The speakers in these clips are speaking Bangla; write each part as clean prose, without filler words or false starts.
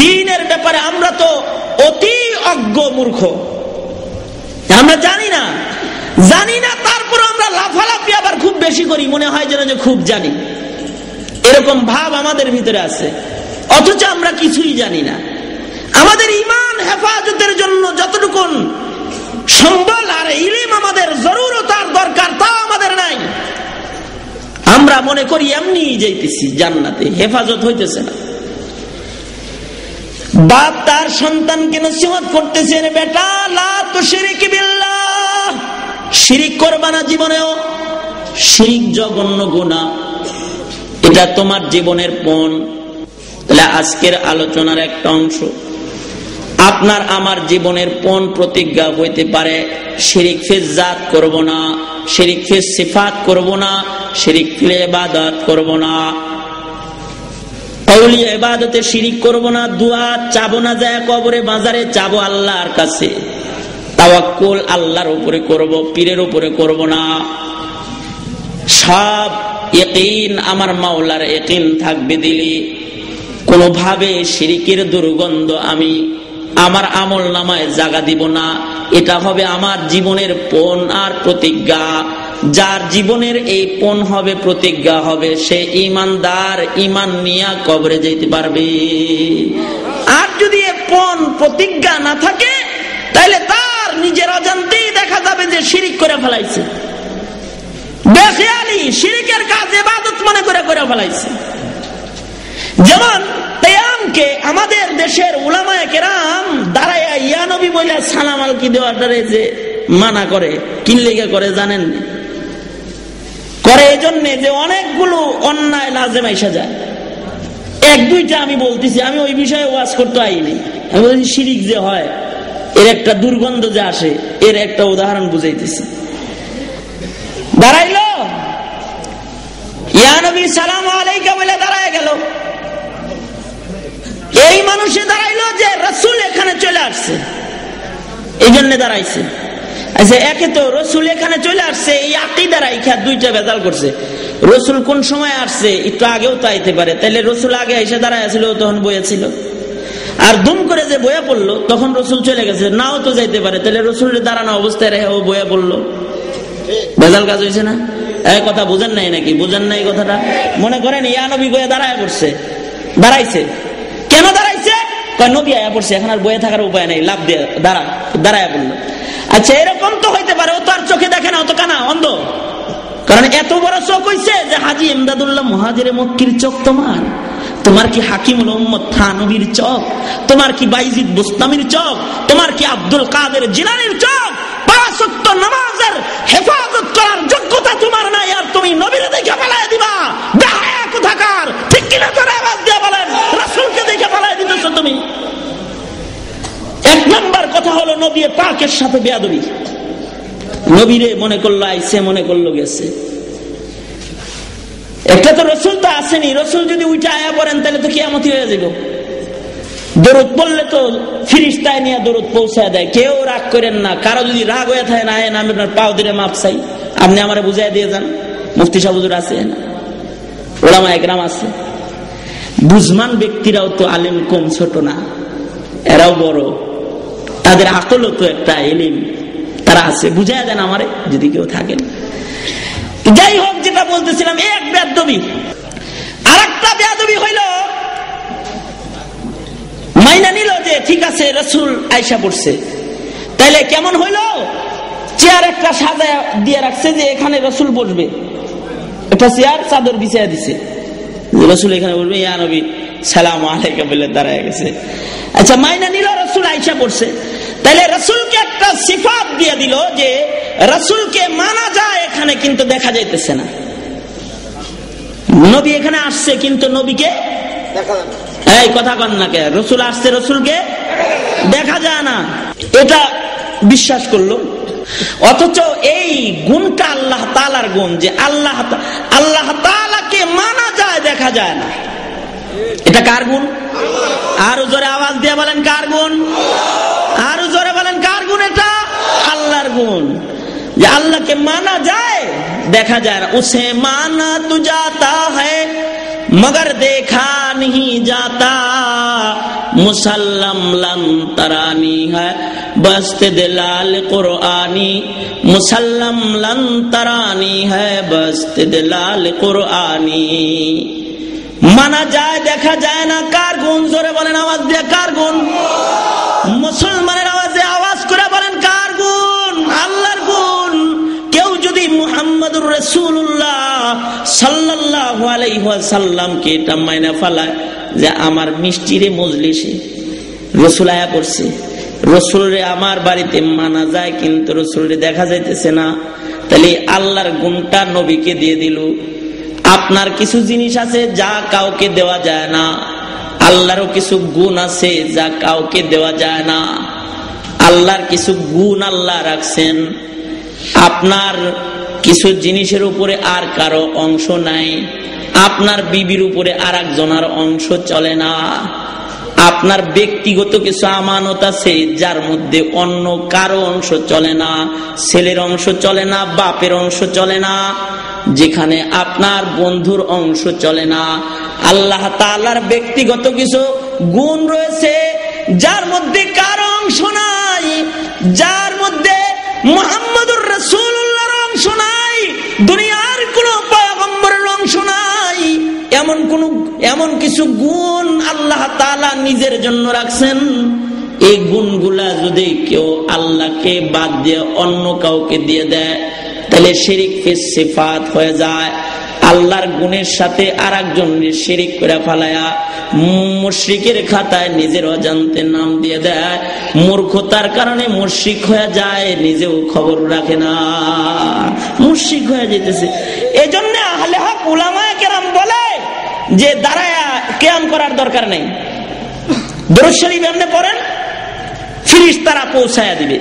দিনের ব্যাপারে আমরা তো অতি অজ্ঞ মূর্খ, আমরা জানি না তারপর আমরা লাফালাফি আবার খুব বেশি করি, মনে হয় যেন যে খুব জানি, এরকম ভাব আমাদের ভিতরে আছে, অথচ আমরা কিছুই জানি না। আমাদের ইমান হেফাজতের জন্য যতটুকু সম্বল আর ইলম আমাদের জরুরত আর দরকার তা আমাদের নাই। আমরা মনে করি এমনি যাইতেছি জান্নাতে, হেফাজত হইতেছে না। বাপ তার সন্তানকে নসিহত করতেছেন, বেটা লা তুশরিক বিল্লাহ, শিরিক করবা না জীবনেও, শিরিক জঘন্য গুনাহ, এটা তোমার জীবনের পণ। তাহলে আজকের আলোচনার একটা অংশ আপনার আমার জীবনের পণ প্রতিজ্ঞা হইতে পারে শিরিক ফি যাত করব না, শিরিক ফি সিফাত করব না, শিরিক ফি ইবাদত করব না, কওলি ইবাদতে শিরিক করব না, দোয়া চাবো না, যায় কবরে বাজারে চাবো আল্লাহর কাছে, তাওয়াক্কুল আল্লাহর উপরে করব, পীরের উপরে করব না, সব ইয়াকিন আমার মাওলার ইয়াকিন থাকবে দিলি, কোনোভাবে শিরিকের দুর্গন্ধ আমি আমার আমল নামায় জায়গা দিব না। এটা হবে আমার জীবনের পণ আর প্রতিজ্ঞা। যার জীবনের এই পণ হবে, প্রতিজ্ঞা হবে, সে ইমানদার, ইমান নিয়া কবরে যেতে পারবে। আর যদি এই পণ প্রতিজ্ঞা না থাকে তাহলে তার নিজের অজান্তেই দেখা যাবে যে শিরিক করে ফেলাইছে, বেখেয়ালি শিরিকের কাজ ইবাদত মনে করে করে ফেলাইছে। যেমন তেয়ামকে আমাদের দেশের উলামায়ে কেরাম দাঁড়ায়া ইয়া নবী বলে সালাম আলকি দেওয়াটারে যে মানা করে, কিনলেগে করে জানেন, করে এই জন্য যে অনেকগুলো অন্যায় লাজে মাইশা যায়। এক দুইটা আমি বলতেছি, আমি ওই বিষয়ে ওয়াজ করতে আইনি, আমি বলছি শিরিক যে হয়, এর একটা দুর্গন্ধ যে আসে, এর একটা উদাহরণ বুঝাইতেছি। দাঁড়াইল ইয়া নবী সালাম আলাইকা বলে দাঁড়ায় গেল, এই মানুষে দাঁড়াইলো যে রাসূল এখানে চলে আসছে, এই জন্য দাঁড়াইছে। আচ্ছা, একে তো রাসূল এখানে চলে আসছে এই আকীদা রাইখা দুইটা বেদাল করছে, রাসূল কোন সময় আসছে একটু আগেও তো আইতে পারে, তাইলে রাসূল আগে এসে দাঁড়ায় ছিল তখন বইয়া ছিল, আর দুম করে যে বইয়া পড়লো তখন রাসূল চলে গেছে, নাও তো যাইতে পারে, তাইলে রাসূলের দাঁড়ানো অবস্থায় রেখে ও বইয়া পড়লো, বেদাল কাজ হয়েছে না? এই কথা বুঝেন নাই নাকি? বুঝেন নাই কথাটা? মনে করেন ইয়া নবী বইয়া দাঁড়ায় পড়ছে, দাঁড়াইছে, কেন দাঁড়াইছে? নবী আয়া পড়ছে, এখন আর বয়ে থাকার উপায় নেই, লাভ দিয়ে দাঁড়ায় বললো। আচ্ছা, এরকম তো হইতে পারে ও তো আর চোখে দেখে না, ও তো কানা অন্ধ, কারণ এত বড় চোখ হইছে যে হাজী এমদাদুল্লাহ মুহাজিরে মক্কির চোখ তোমার, তোমার কি হাকিমুল উম্মত থানবীর চোখ, তোমার কি বাইজিদ বুস্তামির চোখ, তোমার কি আব্দুল কাদের জিলানীর চোখ, পাঁচ ওয়াক্ত নামাজের হেফাজত করার যোগ্যতা তোমার নাই, আর তুমি নবীর দেখে ফেলাই দিবা, বেহায়া কোথাকার, ঠিক কিনা? তোর আওয়াজ দিয়ে বলেন রাসূলকে দেখে ফেলাই দিতেছ তুমি। এক নম্বর কথা হলো নবী পাকের সাথে বেয়াদবি, নবীরে মনে করলো আইছে, মনে করলো গেছে। একটা তো রাসূল তো আসেনি, রাসূল যদি উইটা আয়া পড়েন তাহলে তো কিয়ামতই হয়ে যাবে। দরুদ পড়লে তো ফেরেশতায় নিয়ে দরুদ পৌঁছায় দেয়, কেউ রাগ করেন না, কারো যদি রাগ হয়ে থাকে না, আমি আপনার পাও ধরে মাপ চাই, আপনি আমারে বুঝাই দিয়ে যান। মুফতি সাহেব হুজুর আছে, ওলামা একরাম আছে, বুঝমান ব্যক্তিরাও তো আলেম কম ছোট না, এরাও বড়, তাদের আকলও তো একটা এলিম, তারা আছে, বুঝাই দেন আমারে যদি কেউ থাকেন। যাই হোক, যেটা বলতেছিলাম, এক বেয়াদবি। আর একটা বেয়াদবি হইল মাইনা নিল যে ঠিক আছে রাসূল আয়েশা পড়ছে, তাইলে কেমন হইল, চেয়ার একটা সাজায় দিয়ে রাখছে যে এখানে রাসূল বসবে, একটা চেয়ার চাদর বিছিয়ে দিছে, রাসূল এখানে বসবে, ইয়া নবী সালাম আলাইকা বলে দাঁড়ায় গেছে। আচ্ছা, মাইনা নিল রাসূল আয়েশা পড়ছে, তাইলে রাসূলকে একটা সিফাত দিয়ে দিল যে রাসূলকে মানা যায় এখানে, কিন্তু দেখা যাইতেছে না, নবী এখানে আসছে কিন্তু নবীকে দেখা যায় না। এই কথা কন না কে, রাসূল আসছে রাসূলকে দেখা যায় না, এটা বিশ্বাস করলো। অথচ এই গুণটা আল্লাহ তাআলার গুণ, যে আল্লাহ তাআলাকে মানা যায় দেখা যায় না, এটা কার গুণ? আরো জোরে আওয়াজ দিয়ে বলেন কার গুণ, আরো জোরে বলেন কার গুণ, এটা আল্লাহর গুণ, যে আল্লাহকে মানা যায় দেখা যায় না। উসে মানা তো যাতা হ্যায় মগর দেখা नहीं जाता, मुसल्लम लम तरानी है बस्त दिलाल कुरानी, मुसल्लम लम तरानी है बस्त दिलाल कुरानी। माना जाए देखा जाए ना कार गुण जोरे बोलें आवाज दिया कार गुण, मुसलमान आवाजे आवाज करे बोलें कार गुण अल्लाहर गुण। क्यों जुदी मुहम्मदुर रसूलुल्लाह सल्लल्लाहु अलैहि वसल्लम के तमायना फलाए जा आमार मिस्टीरे मजलिसे रसूल आया पड़से, रसूल रे आमार बाड़ीते माना जाए किन्तु रसूल रे देखा जाइतेছে না, তাহলে আল্লাহর গুণটা নবীকে দিয়ে দিল। আপনার কিছু জিনিস আছে যা কাউকে দেওয়া যায় না, আল্লাহরও কিছু গুণ আছে যা কাউকে দেওয়া যায় না। আল্লাহর কিছু গুণ আল্লাহ রাখছেন, আপনার কিছু জিনিসের উপরে আর কারো অংশ নাই। আপনার বিবির উপরে আরেকজনের অংশ চলে না। আপনার ব্যক্তিগত কিছু আমানত আছে যার মধ্যে অন্য কারো অংশ চলে না, ছেলের অংশ চলে না, বাপের অংশ চলে না, যেখানে আপনার বন্ধুর অংশ চলে না। আল্লাহ তাআলার ব্যক্তিগত কিছু গুণ রয়েছে যার মধ্যে কারো অংশ নাই, যার মধ্যে মুহাম্মদুর রাসূলুল্লাহর অংশ নাই, দুনিয়ার কোনো পয়গম্বরের অংশ নাই। এমন কিছু গুণ আল্লাহ তাআলা নিজের জন্য রাখছেন। এই গুণগুলা যদি কেউ আল্লাহকে বাদ দিয়ে অন্য কাউকে দিয়ে দেয় তাহলে শিরিক ফিস সিফাত হয়ে যায়। আল্লাহর গুণের সাথে আরেকজনের শিরিক করে ফেলায়া মুশরিকের খাতায় নিজের অজান্তে নাম দিয়ে দেয়, মূর্খতার কারণে মুশরিক হয়ে যায়, নিজেও খবর রাখে না, মুশরিক হয়ে যেতেছে। এজন্য আহলে হক উলামায়ে কেরাম বলে যে দাঁড়ায়া কিয়াম করার দরকার নেই, দরুদ শরীফ এমনি পড়েন ফেরেশতারা পৌঁছায়া দিবে।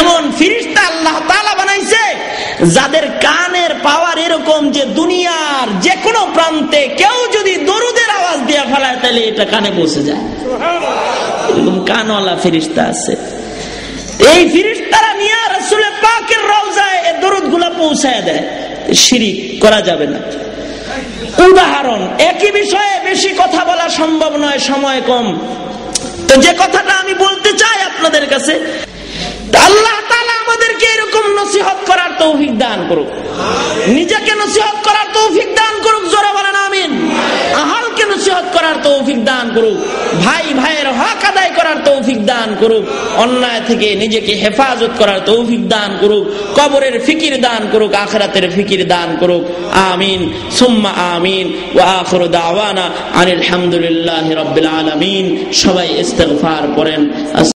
এমন ফেরেশতা আল্লাহ তাআলা বানাইছে যাদের কানের পাওয়ার এরকম যে দুনিয়ার যে কোনো প্রান্তে কেউ যদি দরুদের আওয়াজ দিয়ে ফেলায় তাহলে এটা কানে পৌঁছে যায়। সুবহানাল্লাহ, এরকম কানওয়ালা ফেরেশতা আছে। এই ফেরেশতারা নিয়া রাসূল পাকের রওজায় এই দরুদগুলো পৌঁছায় দেয়। শিরিক করা যাবে না। উদাহরণ, একই বিষয়ে বেশি কথা বলা সম্ভব নয়, সময় কম, তো যে কথাটা আমি বলতে চাই আপনাদের কাছে, আল্লাহ তাআলা আমাদেরকে এরকম নসিহত করার তৌফিক দান করুক, নিজেকে নসিহত করার তৌফিক দান করুক, জোরে বলেন আমিন। আহলকে নসিহত করার তৌফিক দান করুক, ভাই ভাইয়ের হক আদায় করার তৌফিক দান করুক, অন্যায় থেকে নিজেকে হেফাজত করার তৌফিক দান করুক, কবরের ফিকির দান করুক, আখিরাতের ফিকির দান করুক। আমিন সুম্মা আমিন ওয়া আখিরু দাওয়ানা আনিল হামদুলিল্লাহি রাব্বিল আলামিন। সবাই ইস্তিগফার করেন।